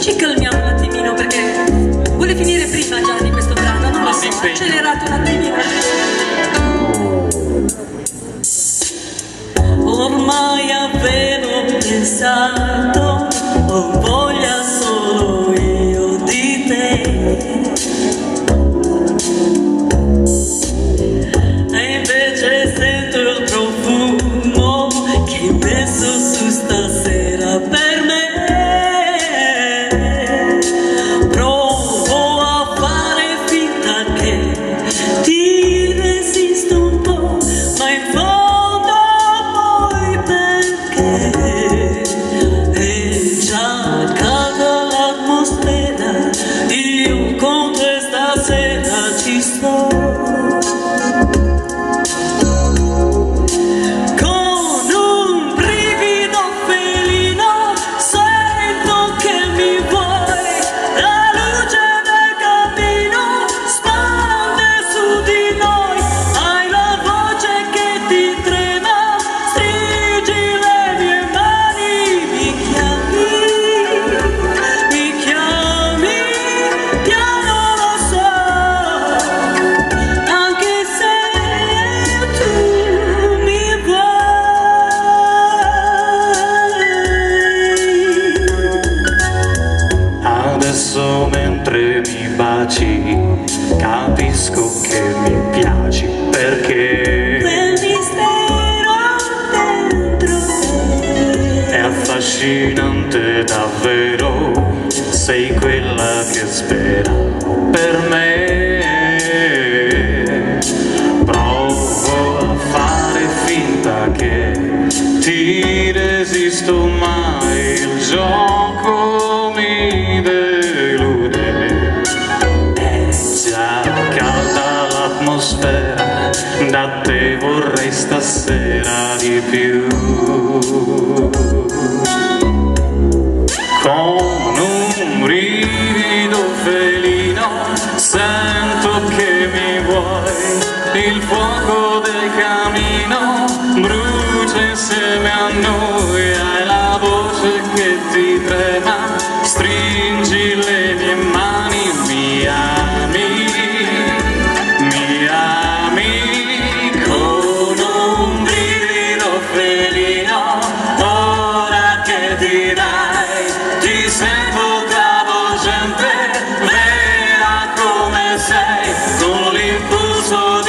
Ci calmiamo un attimino perché vuole finire prima già di questo brano, non lo so, accelerato un attimino. Ormai avevo pensato, ho voglia solo io di te. Con un brivido felino sento che mi vuoi, la luce del cammino spande su di noi, hai la voce che ti trema, stringi le mie mani, mi chiami, piano lo so. Adesso mentre mi baci capisco che mi piaci perché quel mistero dentro te è affascinante davvero, sei quella che speravo per me. Provo a fare finta che ti resisto ma il gioco mi delude. Da te vorrei stasera di più. Con un brivido felino sento che mi vuoi, il fuoco del camino brucia insieme a noi, hai la voce che ti trema, stringi le mie mani, mi ami.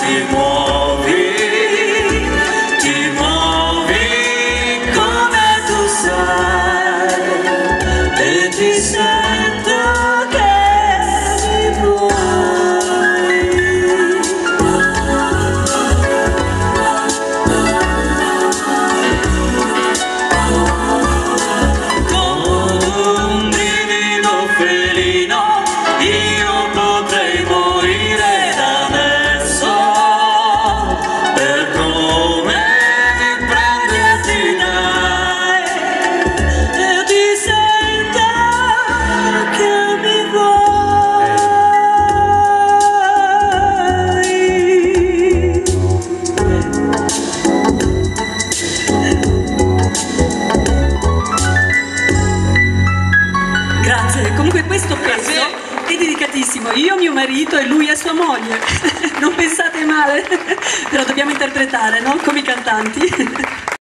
Ti muovi come tu sai e ti sento che mi vuoi. Con un brivido felino io potrei morire. Comunque questo pezzo è dedicatissimo io, mio marito e lui a sua moglie. Non pensate male, però dobbiamo interpretare, non come i cantanti.